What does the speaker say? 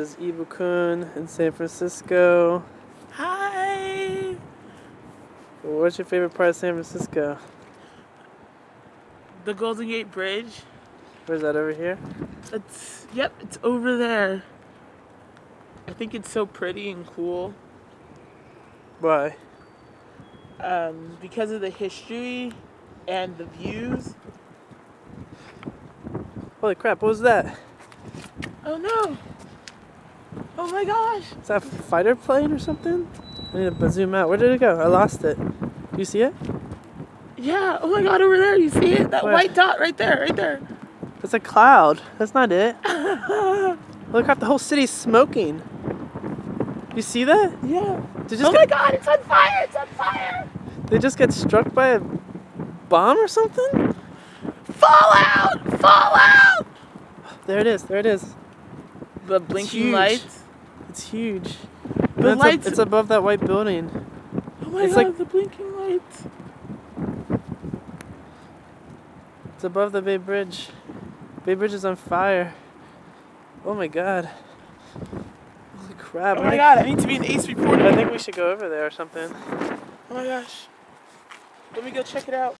This is Ibukun in San Francisco. Hi! What's your favorite part of San Francisco? The Golden Gate Bridge. Where's that, over here? Yep, it's over there. I think it's so pretty and cool. Why? Because of the history and the views. Holy crap, what was that? Oh no! Oh my gosh! Is that a fighter plane or something? I need to zoom out. Where did it go? I lost it. You see it? Yeah. Oh my god, over there. You see it? That white dot right there, right there. It's a cloud. That's not it. Look, crap, the whole city's smoking. You see that? Yeah. Oh my god, it's on fire! It's on fire! They just got struck by a bomb or something? Fallout! Fallout! There it is. There it is. The blinking lights. It's huge. The lights. It's above that white building. Oh my god, the blinking lights. It's above the Bay Bridge. Bay Bridge is on fire. Oh my god. Holy crap. Oh my god, I need to be an ace reporter. I think we should go over there or something. Oh my gosh. Let me go check it out.